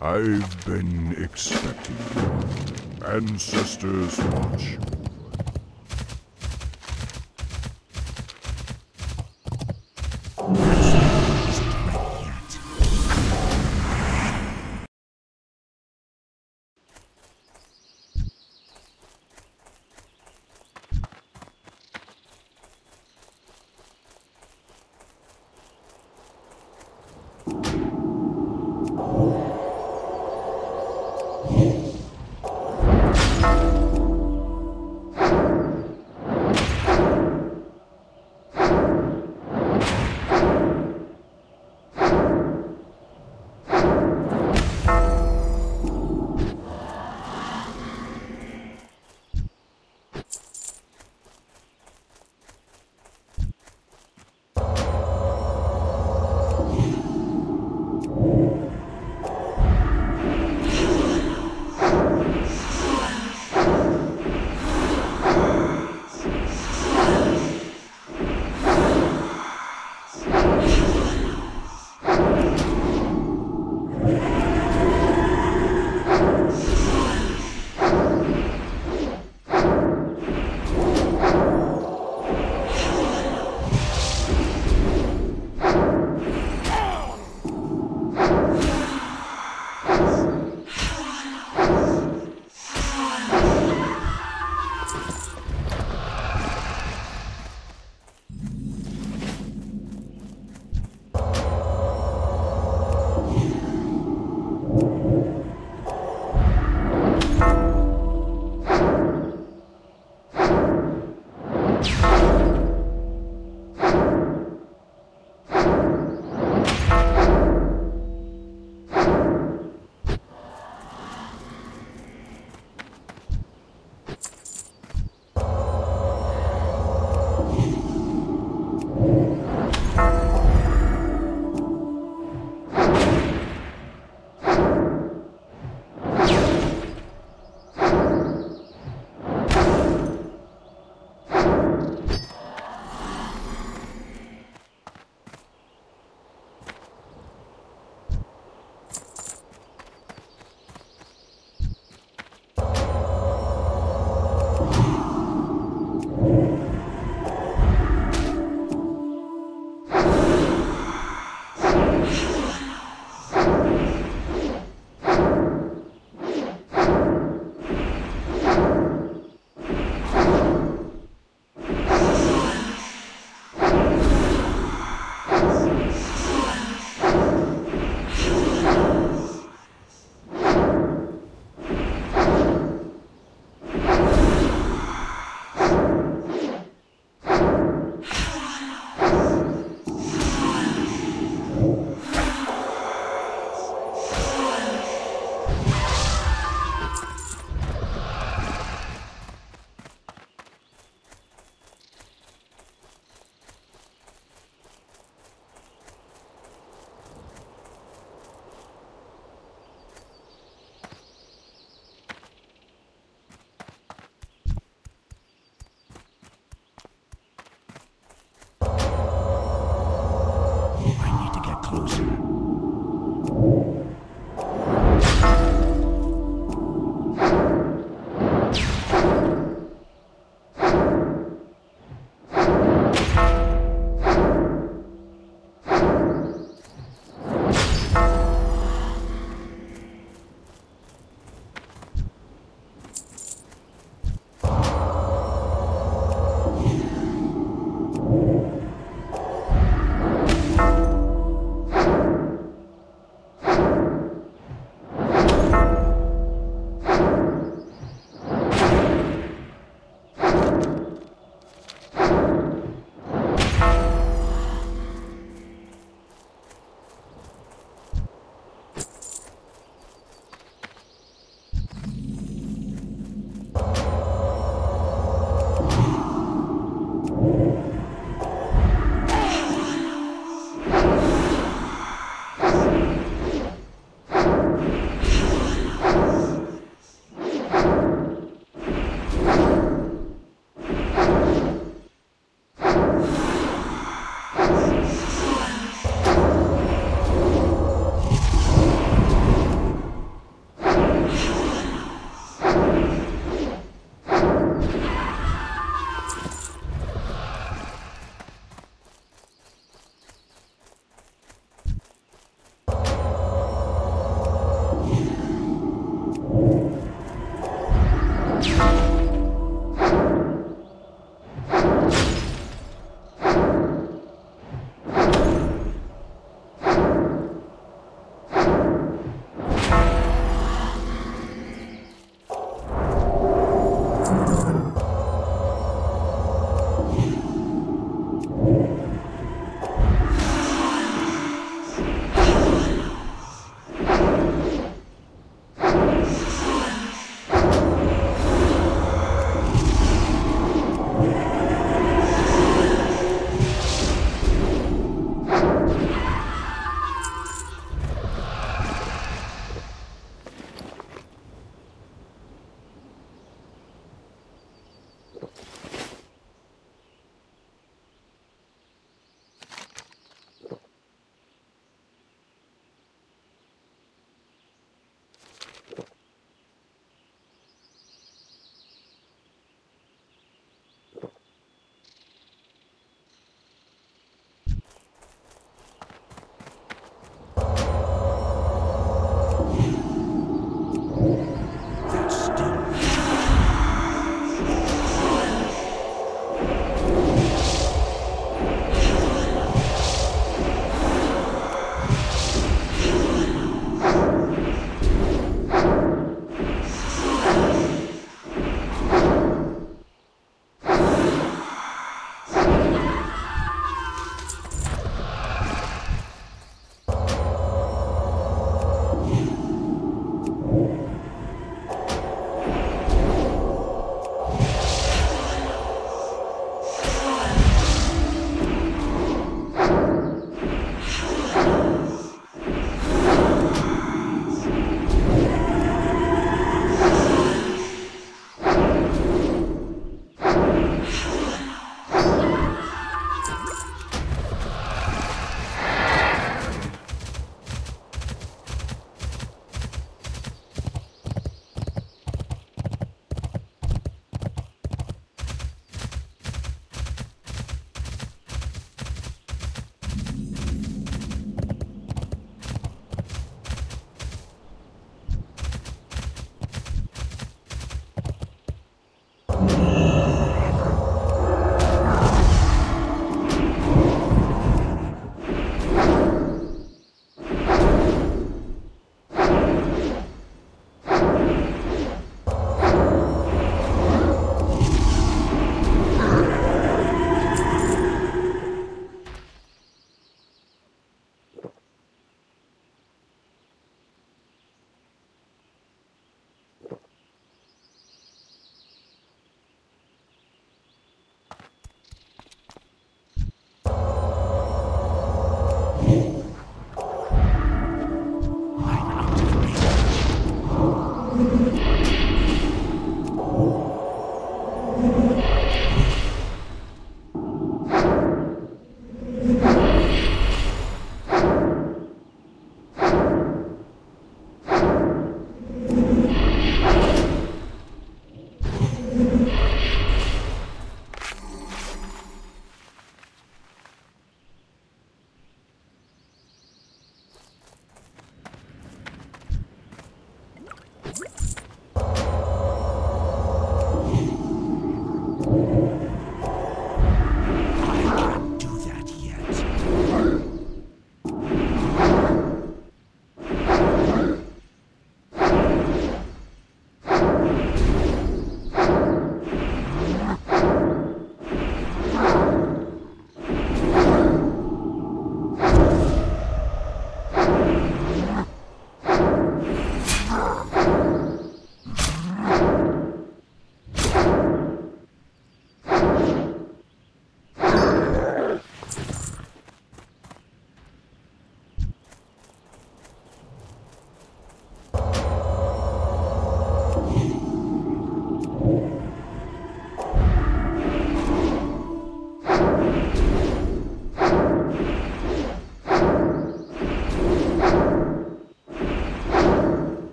I've been expecting you. Ancestors watch you.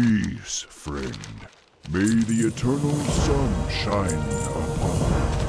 Peace, friend. May the eternal sun shine upon you.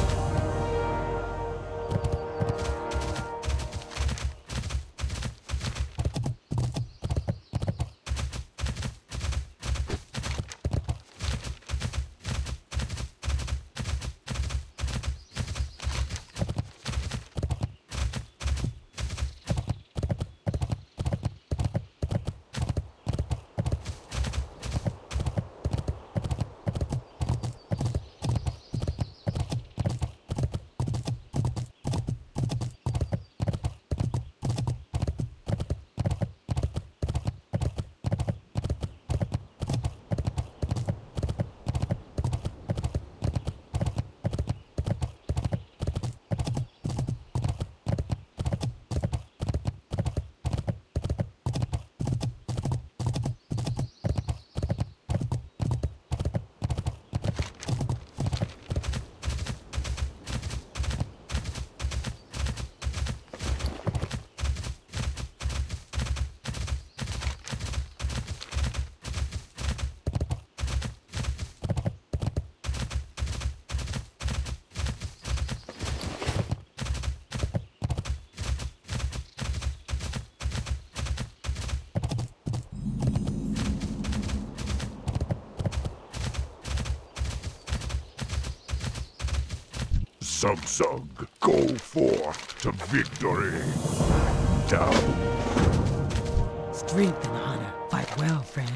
Samsung, go forth to victory. Down. Strength and honor. Fight well, friend.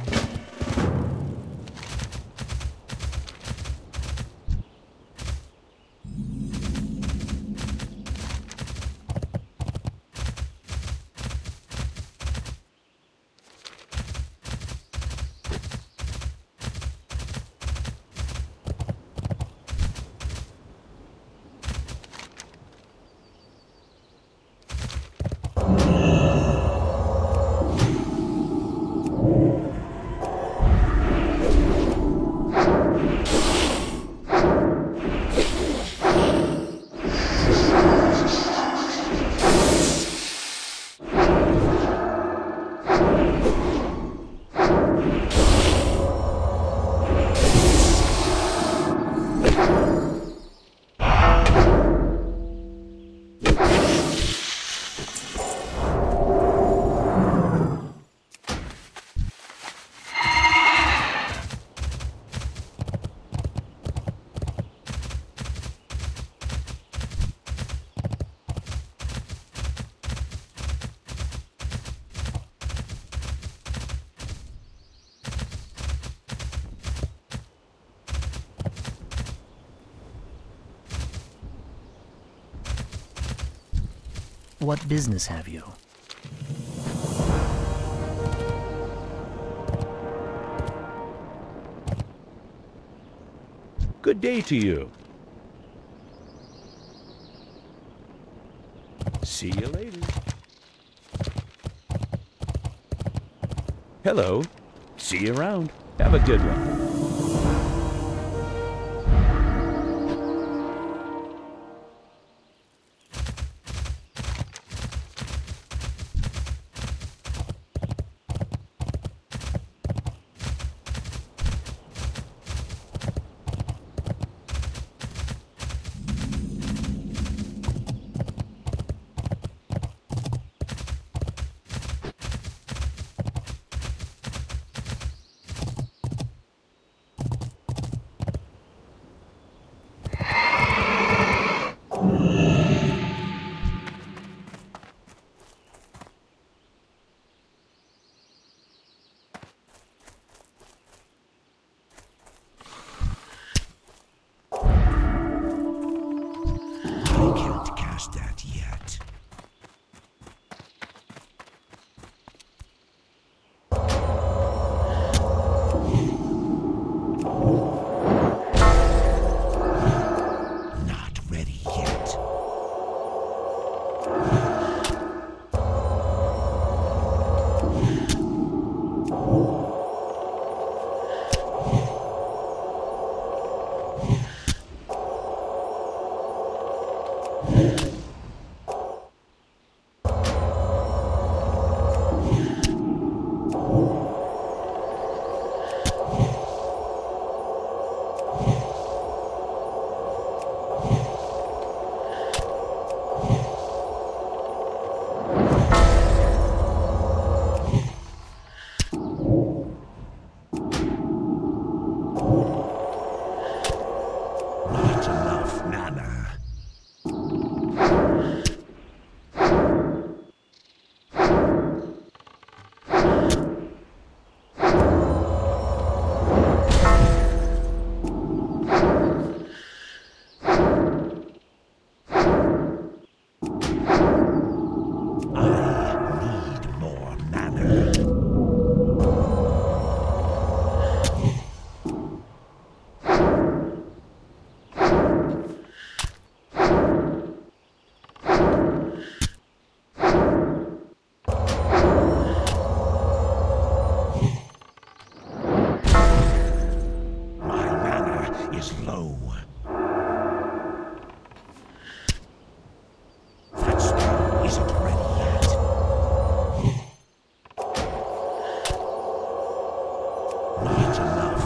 What business have you? Good day to you. See you later. Hello. See you around. Have a good one. go. That stone isn't ready yet. Not enough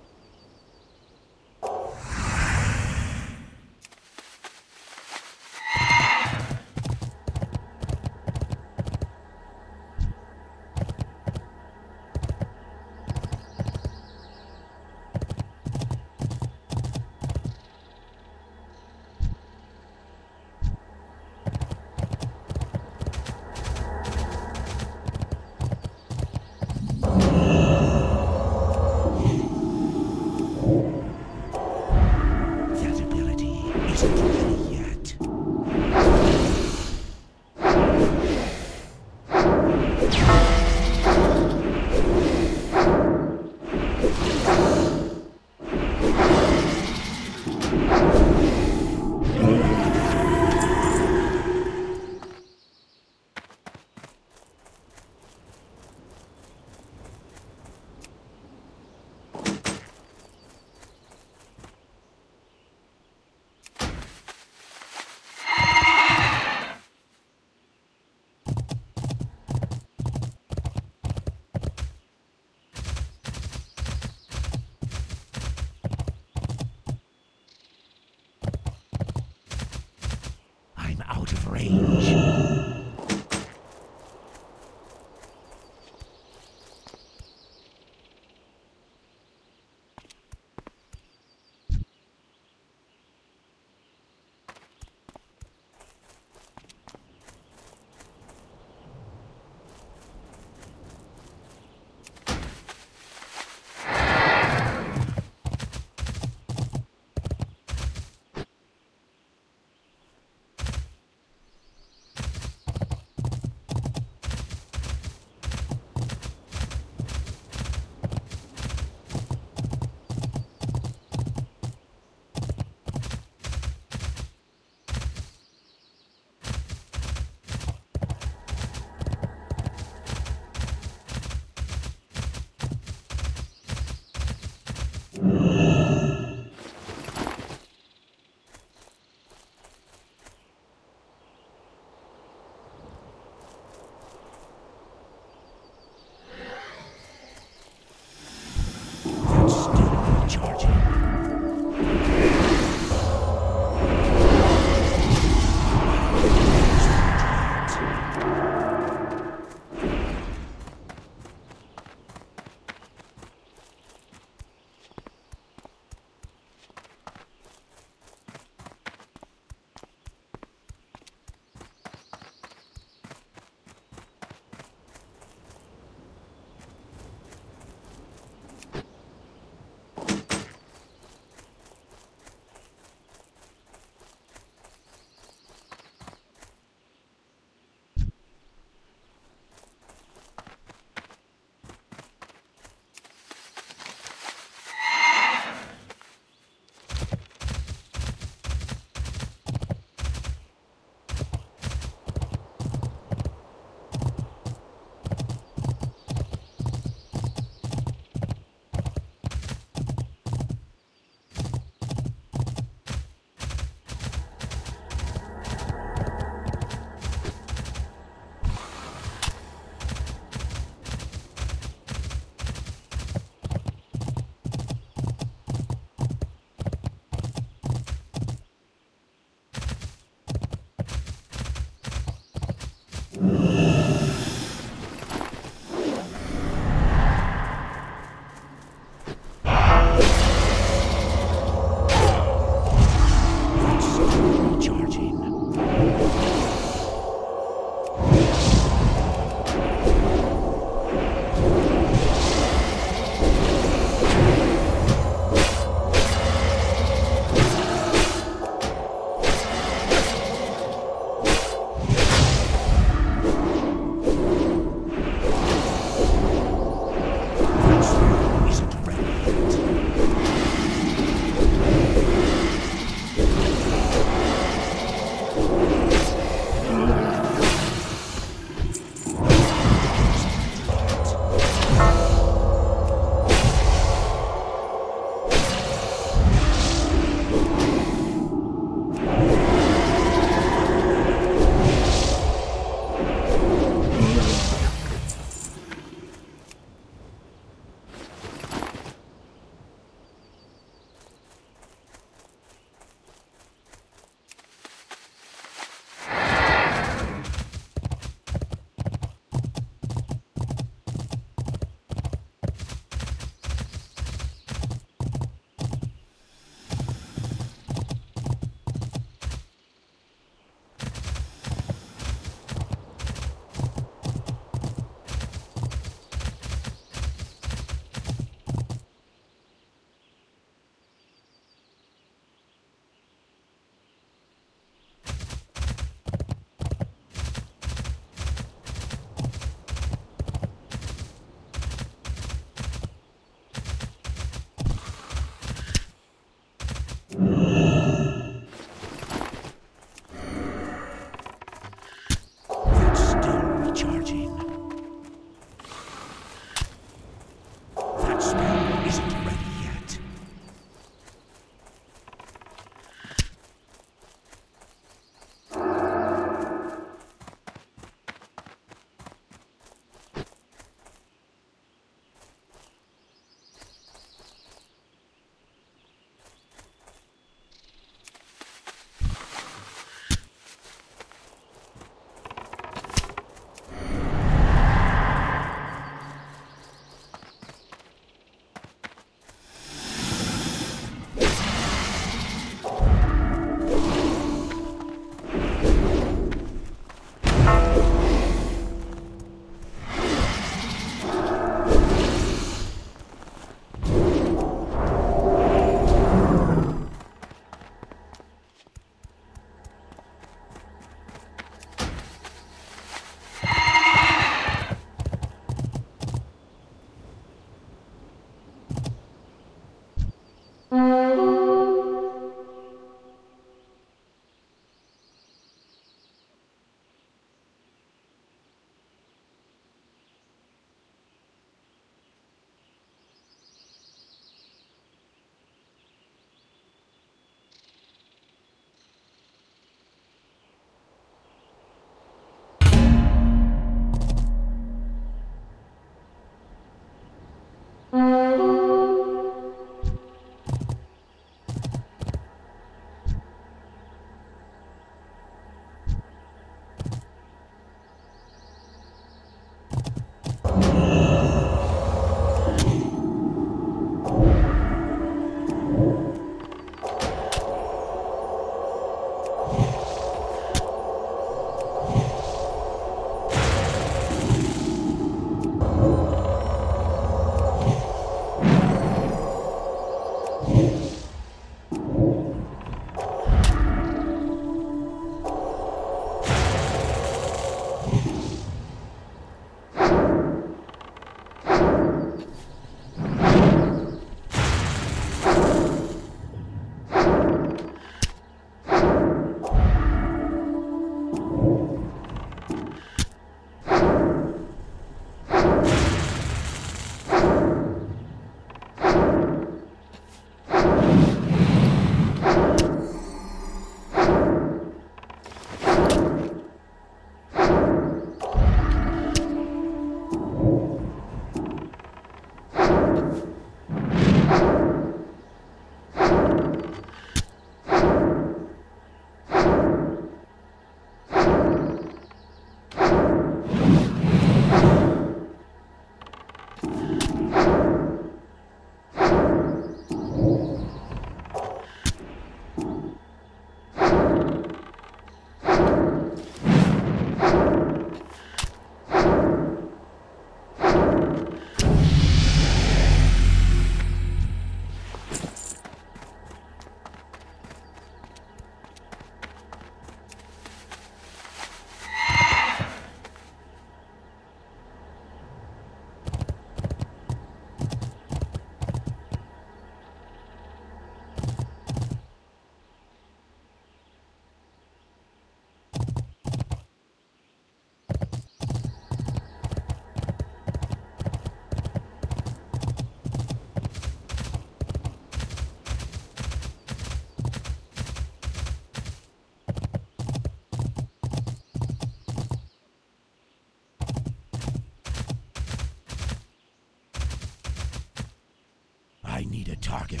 I need a target.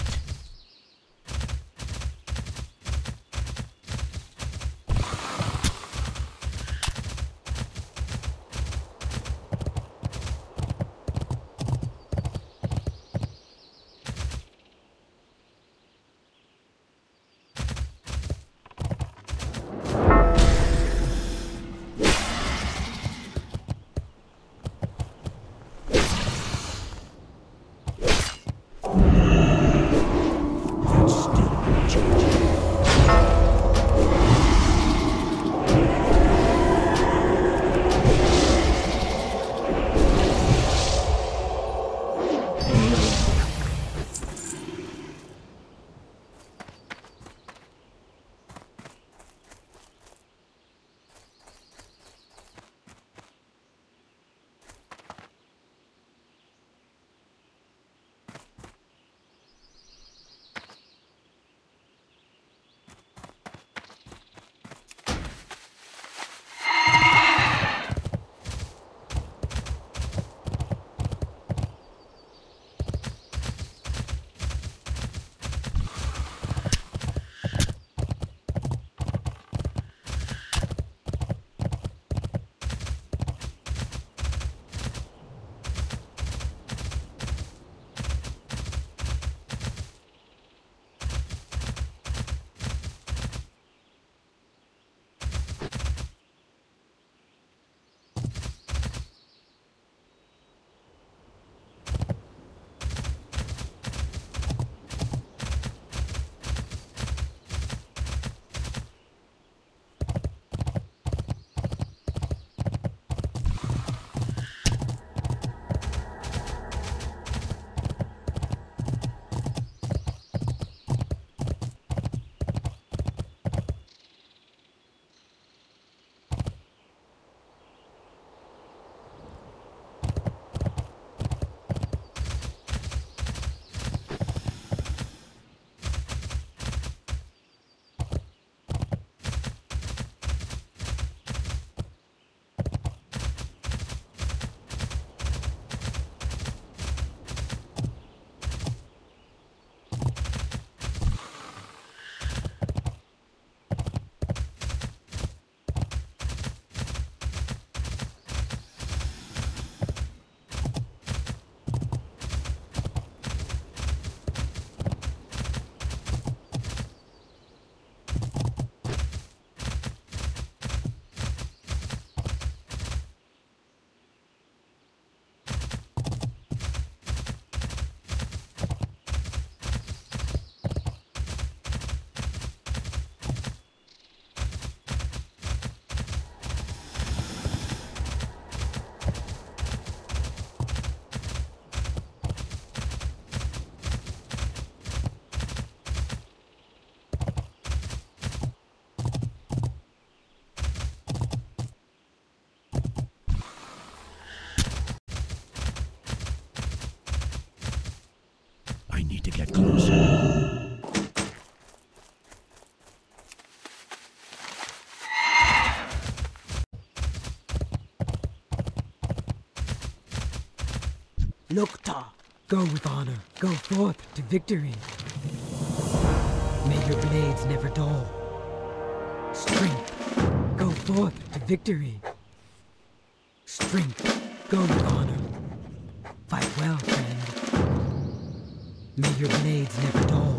Lokta. Go with honor. Go forth to victory. May your blades never dull. Strength. Go forth to victory. Strength. Go with honor. Fight well, friend. May your blades never dull.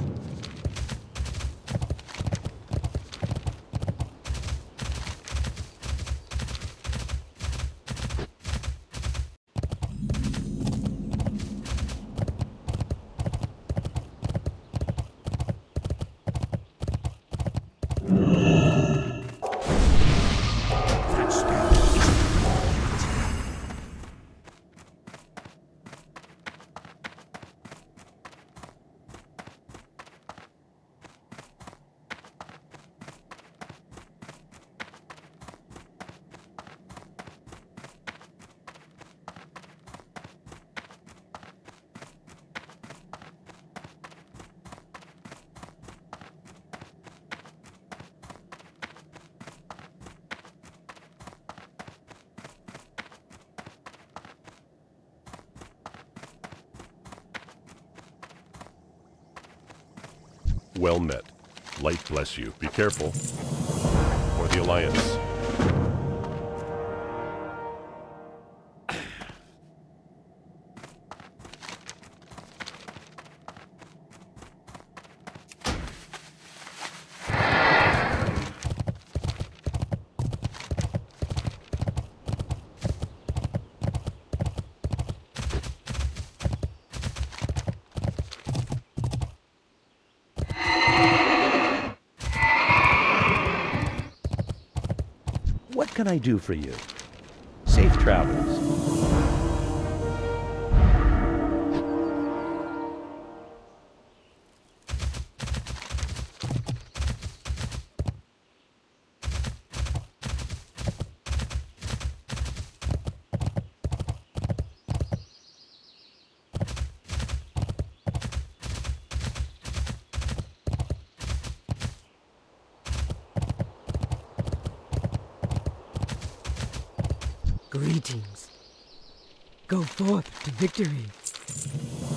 Well met. Light bless you. Be careful. For the Alliance. What can I do for you? Safe travels. Greetings. Go forth to victory.